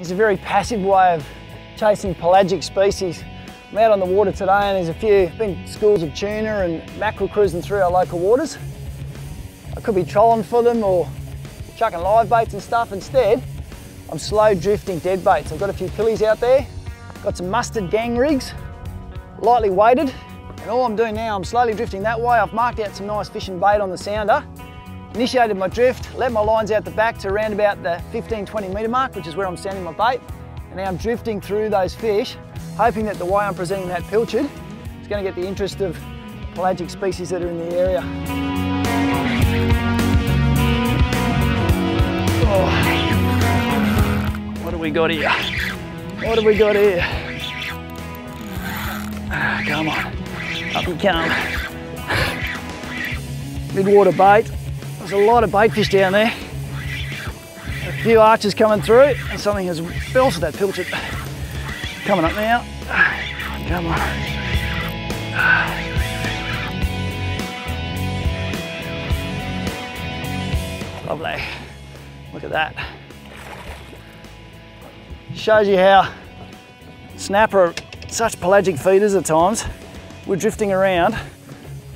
It's a very passive way of chasing pelagic species. I'm out on the water today and there's been schools of tuna and mackerel cruising through our local waters. I could be trolling for them or chucking live baits and stuff. Instead, I'm slow drifting dead baits. I've got a few pillies out there, got some Mustad gang rigs, lightly weighted, and all I'm doing now, I'm slowly drifting that way. I've marked out some nice fishing bait on the sounder, initiated my drift, let my lines out the back to around about the 15-20 metre mark, which is where I'm sounding my bait, and now I'm drifting through those fish, hoping that the way I'm presenting that pilchard is going to get the interest of pelagic species that are in the area. Oh. What have we got here? What have we got here? Ah, come on, up you come. Midwater bait. There's a lot of baitfish down there. A few archers coming through, and something has fell for that pilchard. Coming up now. Come on. Lovely. Look at that. Shows you how snapper are such pelagic feeders at times. We're drifting around,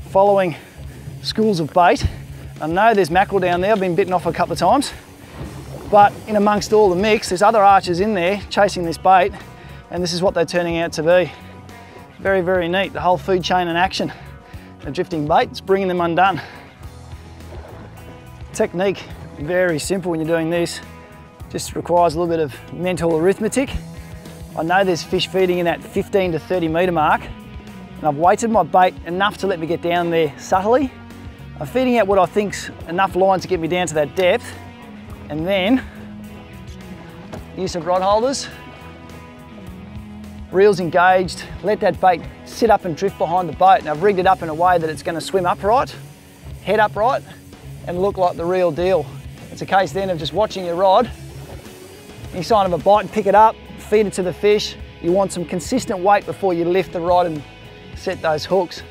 following schools of bait. I know there's mackerel down there, I've been bitten off a couple of times, but in amongst all the mix, there's other archers in there chasing this bait, and this is what they're turning out to be. Very, very neat, the whole food chain in action. The drifting bait, it's bringing them undone. Technique, very simple when you're doing this. Just requires a little bit of mental arithmetic. I know there's fish feeding in that 15 to 30 metre mark, and I've weighted my bait enough to let me get down there subtly. I'm feeding out what I think's enough line to get me down to that depth, and then use of rod holders, reels engaged, let that bait sit up and drift behind the boat, and I've rigged it up in a way that it's going to swim upright, head upright, and look like the real deal. It's a case then of just watching your rod, any sign of a bite, pick it up, feed it to the fish. You want some consistent weight before you lift the rod and set those hooks.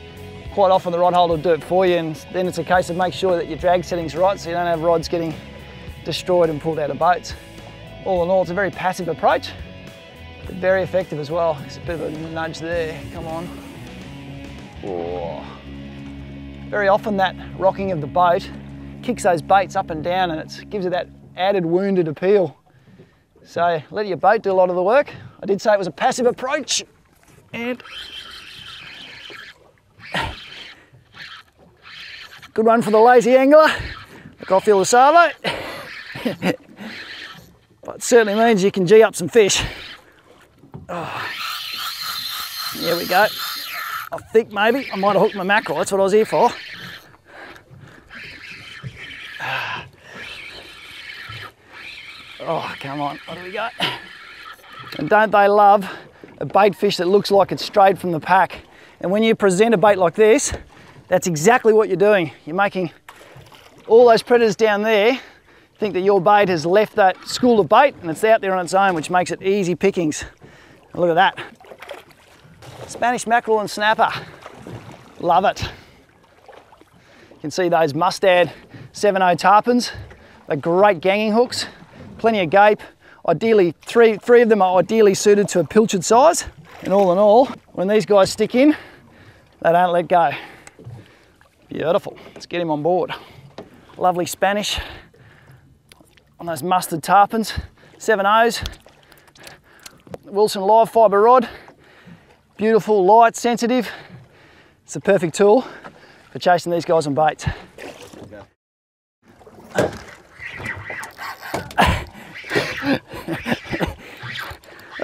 Quite often the rod holder will do it for you, and then it's a case of make sure that your drag setting's right so you don't have rods getting destroyed and pulled out of boats. All in all, it's a very passive approach, but very effective as well. It's a bit of a nudge there, come on. Whoa. Very often that rocking of the boat kicks those baits up and down, and it gives it that added wounded appeal. So let your boat do a lot of the work. I did say it was a passive approach, and good one for the lazy angler. Look, I feel the salvo. But it certainly means you can G up some fish. Oh. There we go. I think maybe I might have hooked my mackerel. That's what I was here for. Oh, come on. What do we got? And don't they love a bait fish that looks like it's strayed from the pack? And when you present a bait like this, that's exactly what you're doing. You're making all those predators down there think that your bait has left that school of bait and it's out there on its own, which makes it easy pickings. And look at that. Spanish mackerel and snapper. Love it. You can see those Mustad 7-0 tarpons. They're great ganging hooks. Plenty of gape. Ideally, three of them are ideally suited to a pilchard size. And all in all, when these guys stick in, they don't let go. Beautiful, let's get him on board. Lovely Spanish on those Mustad tarpons, 7-0s. Wilson Live Fibre Rod, beautiful, light, sensitive. It's the perfect tool for chasing these guys on baits.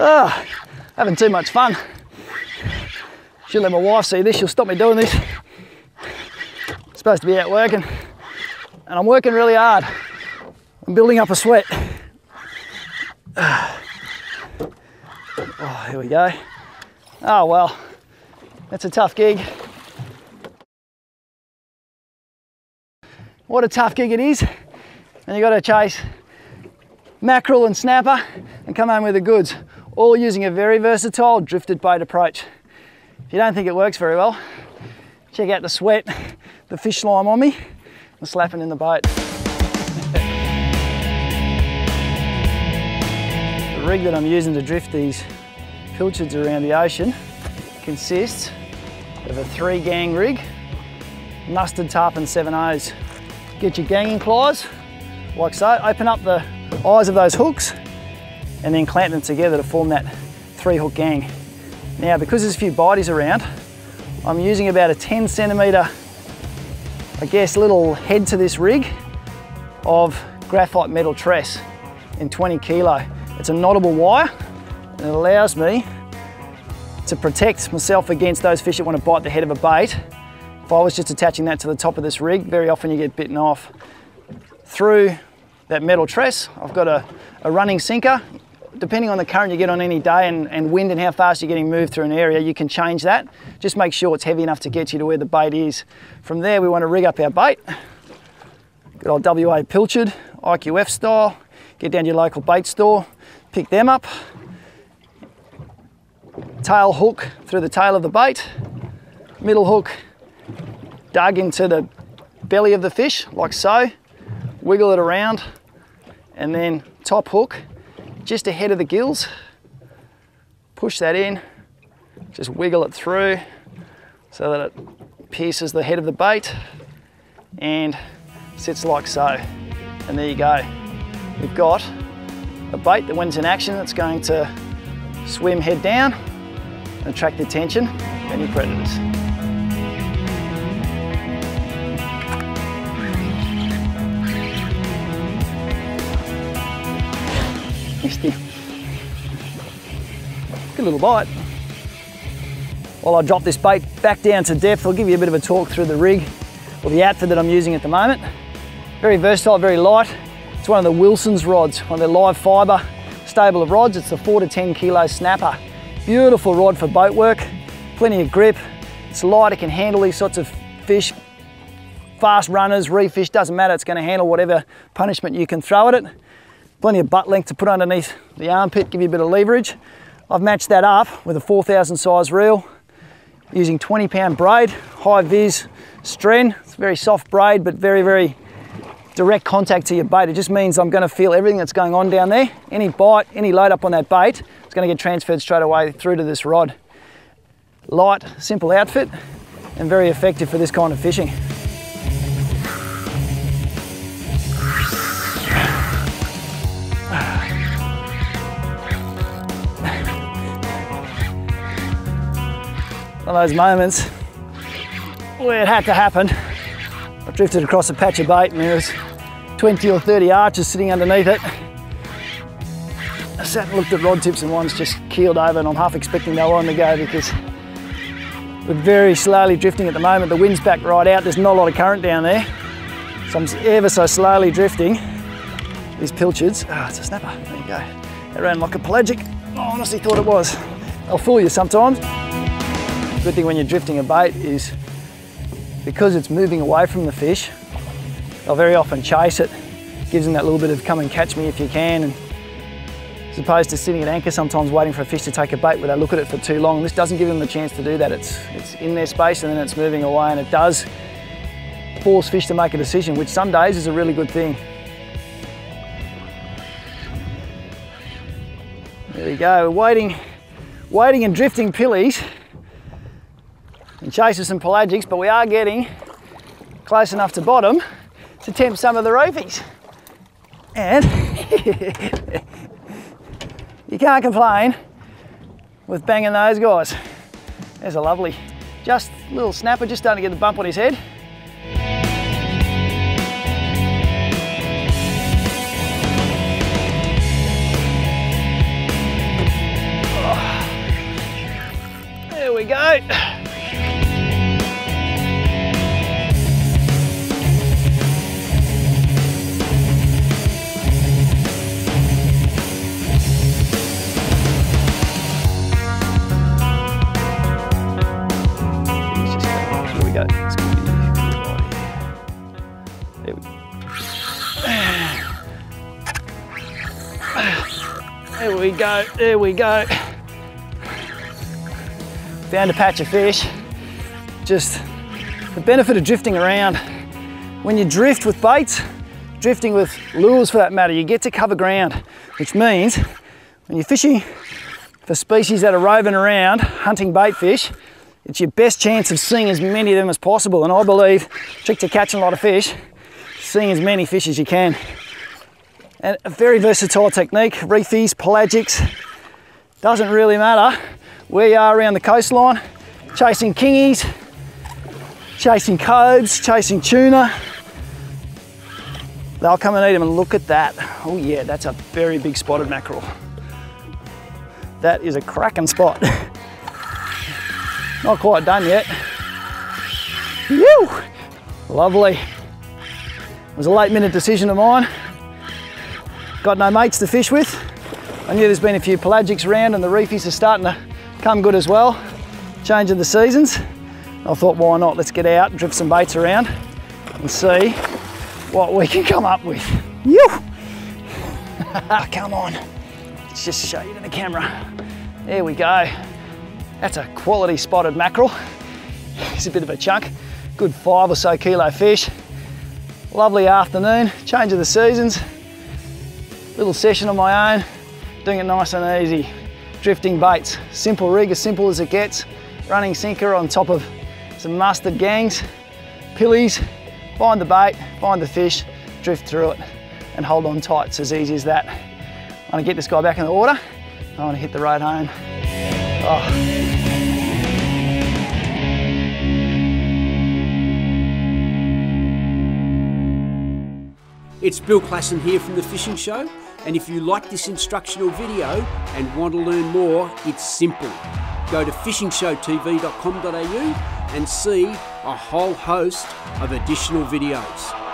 Oh, having too much fun. Should let my wife see this, she'll stop me doing this. Supposed to be out working, and I'm working really hard. I'm building up a sweat. Oh, here we go. Oh well, that's a tough gig. What a tough gig it is, and you got to chase mackerel and snapper and come home with the goods, all using a very versatile drifted bait approach. If you don't think it works very well, check out the sweat, the fish slime on me, and slapping in the boat. The rig that I'm using to drift these pilchards around the ocean consists of a 3-gang rig, Mustad tarpon 7/0s. Get your ganging pliers, like so, open up the eyes of those hooks and then clamp them together to form that 3-hook gang. Now, because there's a few biteys around, I'm using about a 10 centimetre, I guess, little head to this rig of graphite metal tress in 20 kilo. It's a knottable wire and it allows me to protect myself against those fish that want to bite the head of a bait. If I was just attaching that to the top of this rig, very often you get bitten off. Through that metal tress, I've got a running sinker. Depending on the current you get on any day and wind and how fast you're getting moved through an area, you can change that. Just make sure it's heavy enough to get you to where the bait is. From there, we want to rig up our bait. Good old WA pilchard, IQF style. Get down to your local bait store, pick them up. Tail hook through the tail of the bait. Middle hook dug into the belly of the fish, like so. Wiggle it around, and then top hook just ahead of the gills, push that in, just wiggle it through so that it pierces the head of the bait and sits like so. And there you go. We've got a bait that, when it's in action, it's going to swim head down and attract the attention of any predators. Good little bite. While I drop this bait back down to depth, I'll give you a bit of a talk through the rig or the outfit that I'm using at the moment. Very versatile, very light. It's one of the Wilson's rods, one of their live fibre stable of rods. It's a 4 to 10 kilo snapper. Beautiful rod for boat work, plenty of grip. It's light, it can handle these sorts of fish, fast runners, reef fish, doesn't matter. It's going to handle whatever punishment you can throw at it. Plenty of butt length to put underneath the armpit, give you a bit of leverage. I've matched that up with a 4,000 size reel using 20-pound braid, high vis Stren. It's very soft braid, but very, very direct contact to your bait. It just means I'm going to feel everything that's going on down there. Any bite, any load up on that bait, it's going to get transferred straight away through to this rod. Light, simple outfit, and very effective for this kind of fishing. One of those moments where it had to happen. I drifted across a patch of bait and there was 20 or 30 archers sitting underneath it. I sat and looked at rod tips and one's just keeled over, and I'm half expecting they're on the go because we're very slowly drifting at the moment. The wind's back right out, there's not a lot of current down there. So I'm ever so slowly drifting. These pilchards, it's a snapper, there you go. They ran like a pelagic. I honestly thought it was. They'll fool you sometimes. Good thing when you're drifting a bait is because it's moving away from the fish, they'll very often chase it. Gives them that little bit of come and catch me if you can. And as opposed to sitting at anchor sometimes waiting for a fish to take a bait where they look at it for too long, this doesn't give them the chance to do that. It's in their space and then it's moving away, and it does force fish to make a decision, which some days is a really good thing. There you go, we're waiting and drifting pillies and chases some pelagics, but we are getting close enough to bottom to tempt some of the roofies. And you can't complain with banging those guys. There's a lovely, just little snapper, just starting to get the bump on his head. Oh, there we go. There we go. Found a patch of fish. Just the benefit of drifting around. When you drift with baits, drifting with lures for that matter, you get to cover ground, which means When you're fishing for species that are roving around, hunting bait fish, it's your best chance of seeing as many of them as possible. And I believe the trick to catching a lot of fish, seeing as many fish as you can. And a very versatile technique, reefies, pelagics, doesn't really matter where you are around the coastline, chasing kingies, chasing cobes, chasing tuna, they'll come and eat them. And look at that. Oh yeah, that's a very big spotted mackerel. That is a cracking spot. Not quite done yet. Whew, lovely. It was a late minute decision of mine. Got no mates to fish with. I knew there's been a few pelagics around and the reefies are starting to come good as well. Change of the seasons. I thought, why not? Let's get out, drift some baits around and see what we can come up with. Come on. Let's just show you to the camera. There we go. That's a quality spotted mackerel. It's a bit of a chunk. Good 5 or so kilo fish. Lovely afternoon, change of the seasons. Little session on my own, doing it nice and easy. Drifting baits, simple rig, as simple as it gets. Running sinker on top of some Mustad gangs, pillies, find the bait, find the fish, drift through it, and hold on tight. It's as easy as that. I'm gonna get this guy back in the water, I wanna hit the road home. Oh. It's Bill Klassen here from The Fishing Show, and if you like this instructional video and want to learn more, it's simple. Go to fishingshowtv.com.au and see a whole host of additional videos.